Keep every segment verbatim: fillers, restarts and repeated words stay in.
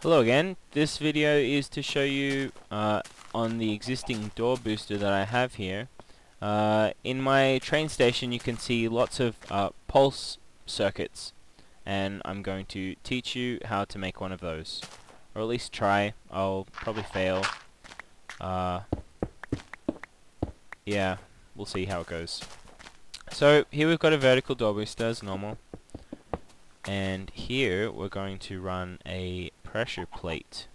Hello again. This video is to show you uh, on the existing door booster that I have here. Uh, in my train station you can see lots of uh, pulse circuits, and I'm going to teach you how to make one of those, or at least try. I'll probably fail. Uh, yeah, we'll see how it goes. So here we've got a vertical door booster as normal, and here we're going to run a pressure plate.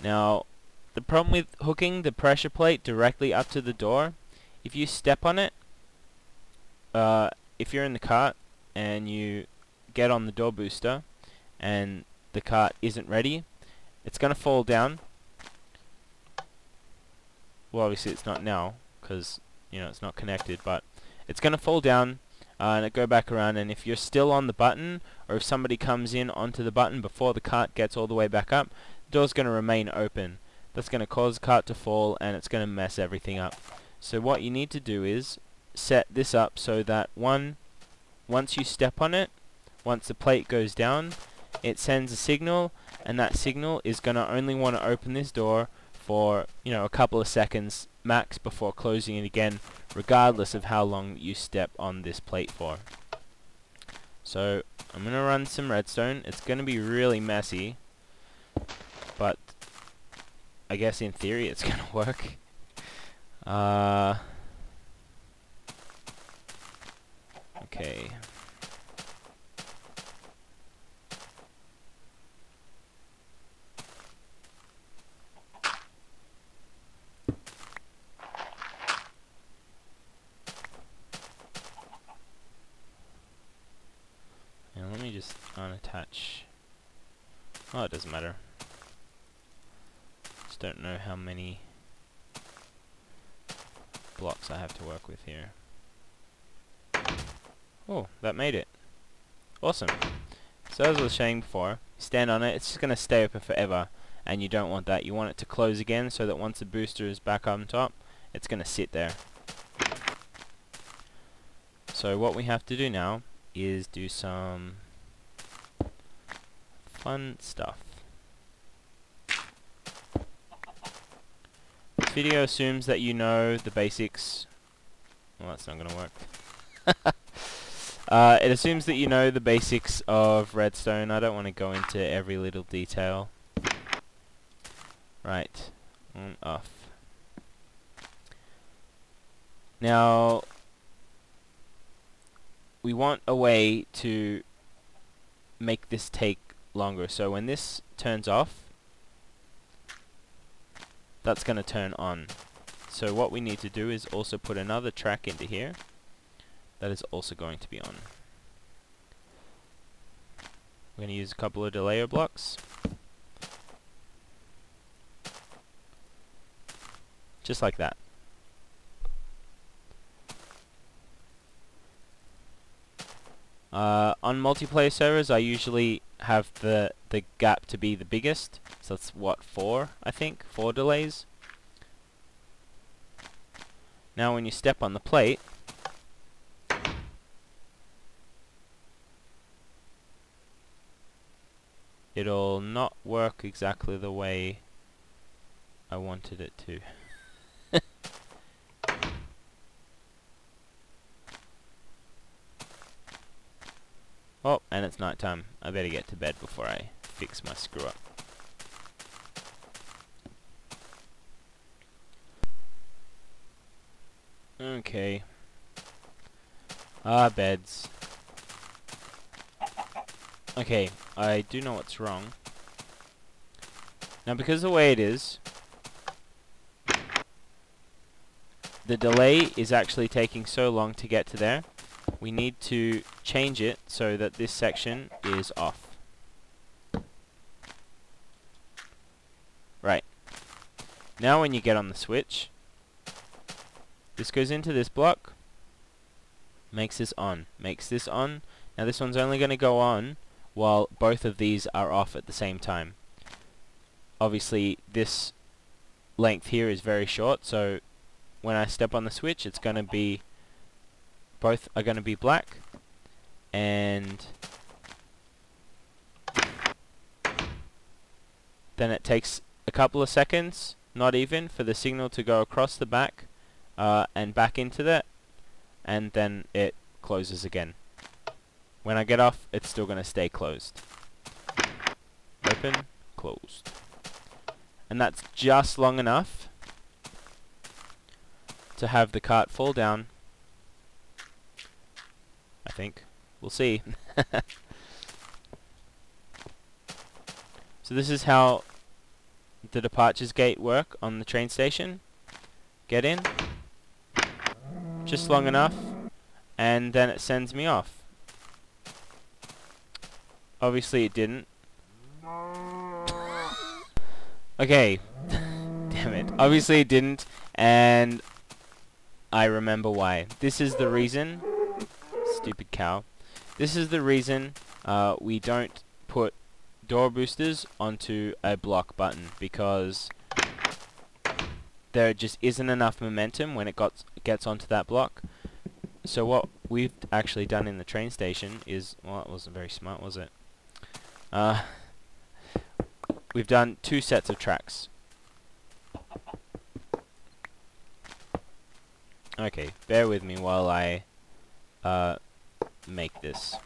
Now the problem with hooking the pressure plate directly up to the door, if you step on it, uh, if you're in the cart and you get on the door booster and the cart isn't ready, it's gonna fall down. Well, obviously it's not now because you know it's not connected, but it's gonna fall down Uh, and it go back around, and if you're still on the button, or if somebody comes in onto the button before the cart gets all the way back up, the door's going to remain open. That's going to cause the cart to fall, and it's going to mess everything up. So what you need to do is set this up so that one, once you step on it, once the plate goes down, it sends a signal, and that signal is going to only want to open this door for, you know, a couple of seconds max before closing it again, regardless of how long you step on this plate for. So I'm gonna run some redstone. It's gonna be really messy, but I guess in theory it's gonna work. Uh, okay. Just unattach. Oh, it doesn't matter. Just don't know how many blocks I have to work with here. Oh, that made it. Awesome. So as I was saying before, stand on it, it's just going to stay open forever, and you don't want that. You want it to close again so that once the booster is back on top, it's going to sit there. So what we have to do now is do some fun stuff. This video assumes that you know the basics. Well, that's not going to work. uh, it assumes that you know the basics of redstone. I don't want to go into every little detail. Right, on off. Now, we want a way to make this take longer, so when this turns off, that's going to turn on. So what we need to do is also put another track into here that is also going to be on. We're going to use a couple of delayer blocks, just like that. Uh, on multiplayer servers, I usually have the the gap to be the biggest, so that's what, four, I think, four delays. Now when you step on the plate, it'll not work exactly the way I wanted it to. Oh, and it's night time. I better get to bed before I fix my screw up. Okay. Ah, beds. Okay, I do know what's wrong. Now, because the way it is, the delay is actually taking so long to get to there. We need to change it so that this section is off. Right. Now when you get on the switch, this goes into this block, makes this on, makes this on. Now this one's only going to go on while both of these are off at the same time. Obviously this length here is very short, so when I step on the switch, it's going to be both are going to be black, and Then it takes a couple of seconds, not even, for the signal to go across the back uh, and back into that, and then it closes again. When I get off, it's still going to stay closed. Open, closed. And that's just long enough to have the cart fall down. I think. We'll see. So this is how the departures gate work on the train station. Get in. Just long enough. And then it sends me off. Obviously it didn't. Okay. Damn it. Obviously it didn't. And I remember why. This is the reason. Stupid cow. This is the reason uh, we don't put door boosters onto a block button, because there just isn't enough momentum when it got, gets onto that block. So what we've actually done in the train station is, well, it wasn't very smart, was it? Uh, we've done two sets of tracks. Okay, bear with me while I uh, make this.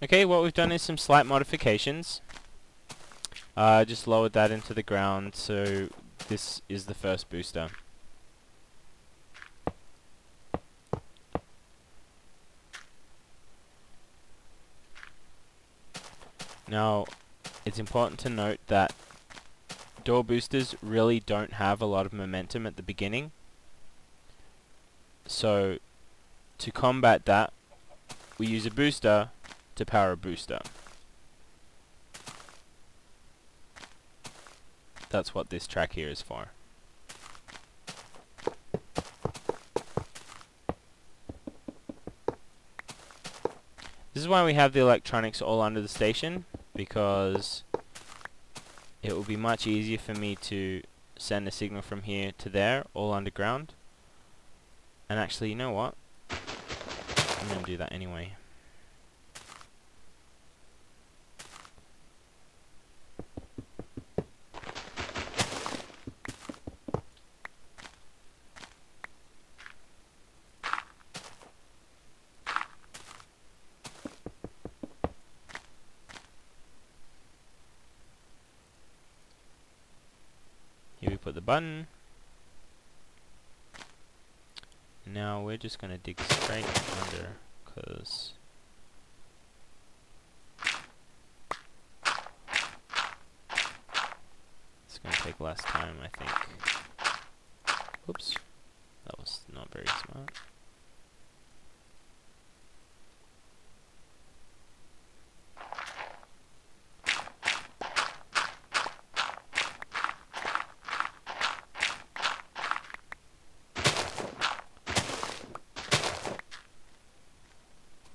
Okay, what we've done is some slight modifications. I uh, just lowered that into the ground, so this is the first booster. Now, it's important to note that door boosters really don't have a lot of momentum at the beginning. So, to combat that, we use a booster to power a booster. That's what this track here is for. This is why we have the electronics all under the station, because it will be much easier for me to send a signal from here to there, all underground. And actually, you know what? I'm going to do that anyway. The button. Now we're just going to dig straight under, because it's going to take less time, I think. Oops, that was not very smart.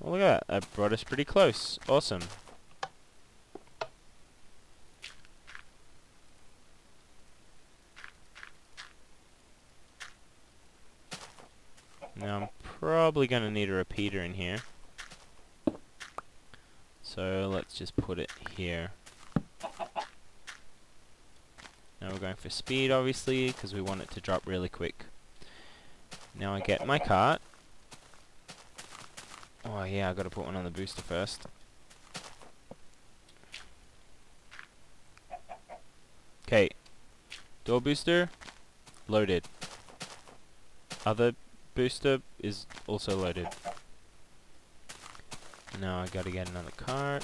Look at that, that brought us pretty close. Awesome. Now I'm probably going to need a repeater in here. So let's just put it here. Now we're going for speed, obviously, because we want it to drop really quick. Now I get my cart. Oh yeah, I gotta put one on the booster first. Okay. Door booster loaded. Other booster is also loaded. Now I gotta get another cart.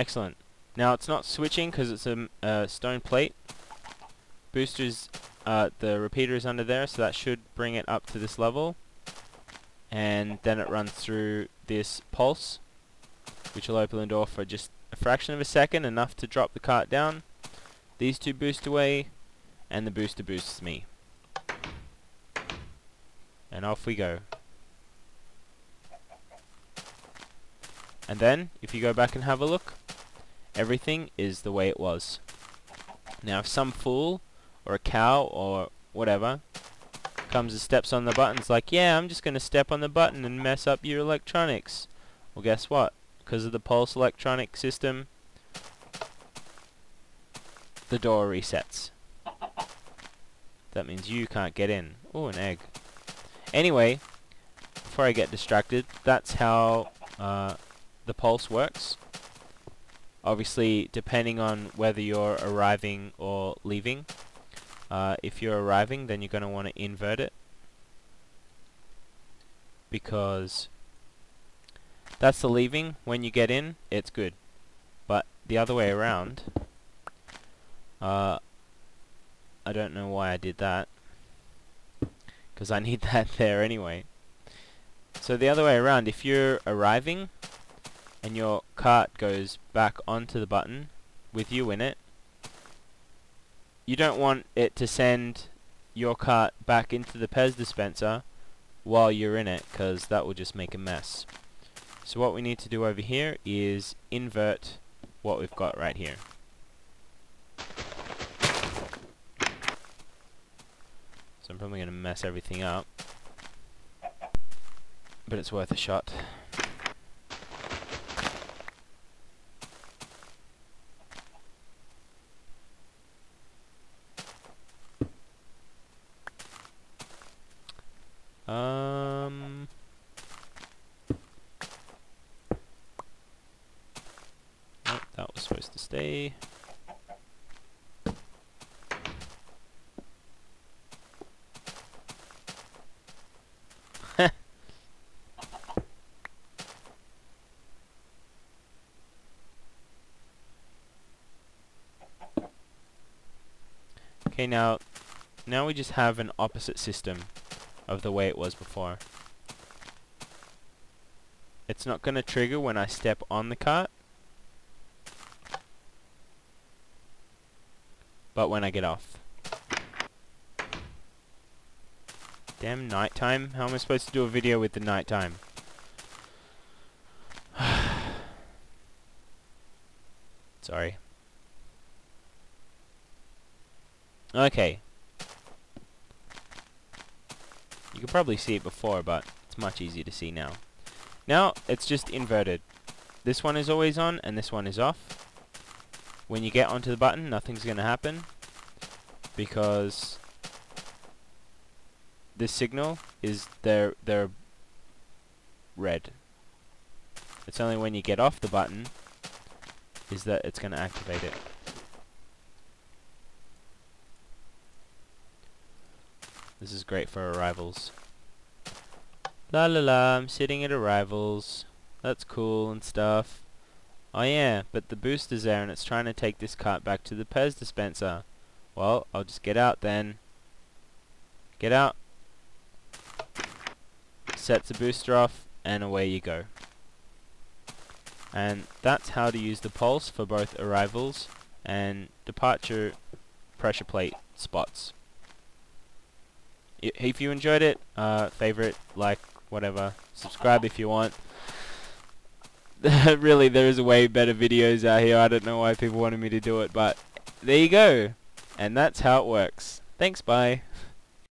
Excellent. Now it's not switching because it's a uh, stone plate. Boosters, uh, the repeater is under there, so that should bring it up to this level. And then it runs through this pulse, which will open the door for just a fraction of a second, enough to drop the cart down. These two boost away, and the booster boosts me. And off we go. And then, if you go back and have a look, everything is the way it was. Now if some fool, or a cow, or whatever, comes and steps on the buttons like, yeah, I'm just going to step on the button and mess up your electronics. Well, guess what? Because of the pulse electronic system, the door resets. That means you can't get in. Ooh, an egg. Anyway, before I get distracted, that's how uh, the pulse works. Obviously, depending on whether you're arriving or leaving. Uh, if you're arriving, then you're going to want to invert it, because that's the leaving. When you get in, it's good, but the other way around, uh, I don't know why I did that, because I need that there anyway. So the other way around, if you're arriving and your cart goes back onto the button with you in it, you don't want it to send your cart back into the Pez dispenser while you're in it, because that will just make a mess. So what we need to do over here is invert what we've got right here. So I'm probably going to mess everything up, but it's worth a shot. Um, nope, that was supposed to stay. Okay, now, now we just have an opposite system of the way it was before. It's not going to trigger when I step on the cart, but when I get off. Damn nighttime. How am I supposed to do a video with the nighttime? Sorry. Okay. You could probably see it before, but it's much easier to see now. Now it's just inverted. This one is always on and this one is off. When you get onto the button, nothing's going to happen, because this signal is there, they're red. It's only when you get off the button is that it's going to activate it. This is great for arrivals. La la la, I'm sitting at arrivals. That's cool and stuff. Oh yeah, but the booster's there and it's trying to take this cart back to the Pez dispenser. Well, I'll just get out then. Get out. Sets the booster off and away you go. And that's how to use the pulse for both arrivals and departure pressure plate spots. If you enjoyed it, uh, favorite, like, whatever, subscribe if you want. Really, there is way better videos out here. I don't know why people wanted me to do it, but there you go. And that's how it works. Thanks, bye.